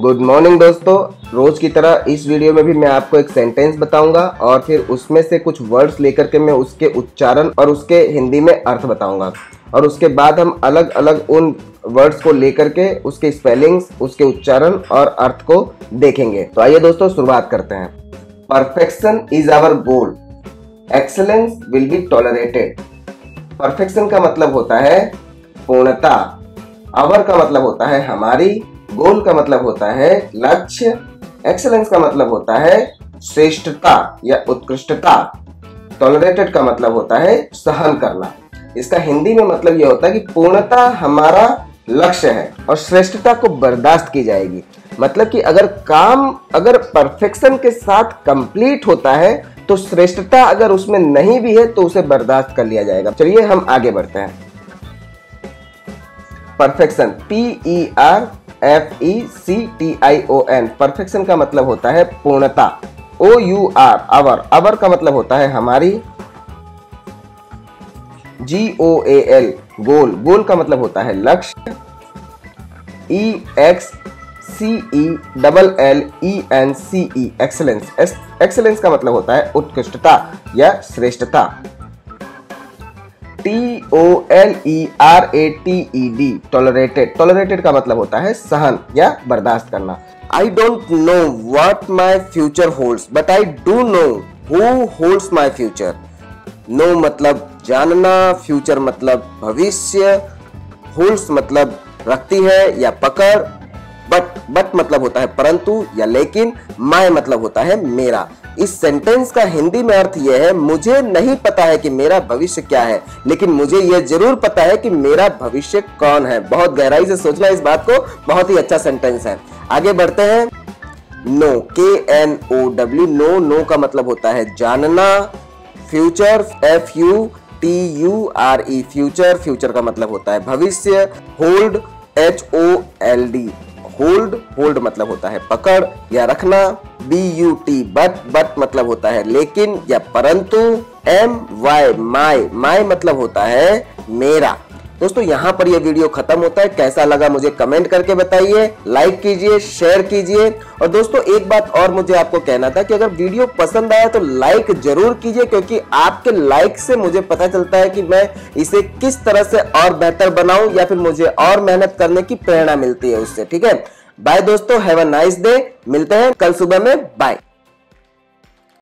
Good morning दोस्तों, रोज की तरह इस वीडियो में भी मैं आपको एक सेंटेंस बताऊंगा और फिर उसमें से कुछ वर्ड्स लेकर के मैं उसके उच्चारण और उसके हिंदी में अर्थ बताऊंगा और उसके बाद हम अलग अलग उन वर्ड्स को लेकर के उसके स्पेलिंग्स, उसके उच्चारण और अर्थ को देखेंगे। तो आइए दोस्तों शुरुआत करते हैं। Perfection is our goal, excellence will be tolerated. Perfection का मतलब होता है पूर्णता, आवर का मतलब होता है हमारी, गोल का मतलब होता है लक्ष्य, एक्सेलेंस का मतलब होता है श्रेष्ठता या उत्कृष्टता, टॉलरेटेड का मतलब होता है सहन करना। इसका हिंदी में मतलब यह होता है कि पूर्णता हमारा लक्ष्य है और श्रेष्ठता को बर्दाश्त की जाएगी। मतलब कि अगर काम परफेक्शन के साथ कंप्लीट होता है तो श्रेष्ठता अगर उसमें नहीं भी है तो उसे बर्दाश्त कर लिया जाएगा। चलिए हम आगे बढ़ते हैं। परफेक्शन, PERFECTION, परफेक्शन का मतलब होता है पूर्णता। OUR, आवर, आवर का मतलब होता है हमारी। GOAL, गोल, गोल का मतलब होता है लक्ष्य। EXCELLENCE, एक्सेलेंस, एक्सेलेंस का मतलब होता है उत्कृष्टता या श्रेष्ठता। TOLERATED, टॉलरेटेड, टॉलरेटेड का मतलब होता है सहन या बर्दाश्त करना। I don't know what my future holds but I do know who holds my future. No मतलब जानना, फ्यूचर मतलब भविष्य, होल्ड्स मतलब रखती है या पकड़, बट मतलब होता है परंतु या लेकिन, माय मतलब होता है मेरा। इस सेंटेंस का हिंदी में अर्थ यह है, मुझे नहीं पता है कि मेरा भविष्य क्या है लेकिन मुझे यह जरूर पता है कि मेरा भविष्य कौन है। बहुत गहराई से सोचना इस बात को, बहुत ही अच्छा सेंटेंस है। आगे बढ़ते हैं। नो, KNOW, नो, नो का मतलब होता है जानना। फ्यूचर, FUTURE, फ्यूचर, फ्यूचर का मतलब होता है भविष्य। होल्ड, HOLD, होल्ड, होल्ड मतलब होता है पकड़ या रखना। BUT, बट मतलब होता है लेकिन या परंतु। MY, माय, माय मतलब होता है मेरा। दोस्तों यहाँ पर यह वीडियो खत्म होता है। कैसा लगा मुझे कमेंट करके बताइए, लाइक कीजिए, शेयर कीजिए। और दोस्तों एक बात और मुझे आपको कहना था कि अगर वीडियो पसंद आया तो लाइक जरूर कीजिए, क्योंकि आपके लाइक से मुझे पता चलता है कि मैं इसे किस तरह से और बेहतर बनाऊं या फिर मुझे और मेहनत करने की प्रेरणा मिलती है उससे। ठीक है, बाय दोस्तों, हैव अ नाइस डे। मिलते हैं कल सुबह में, बाय।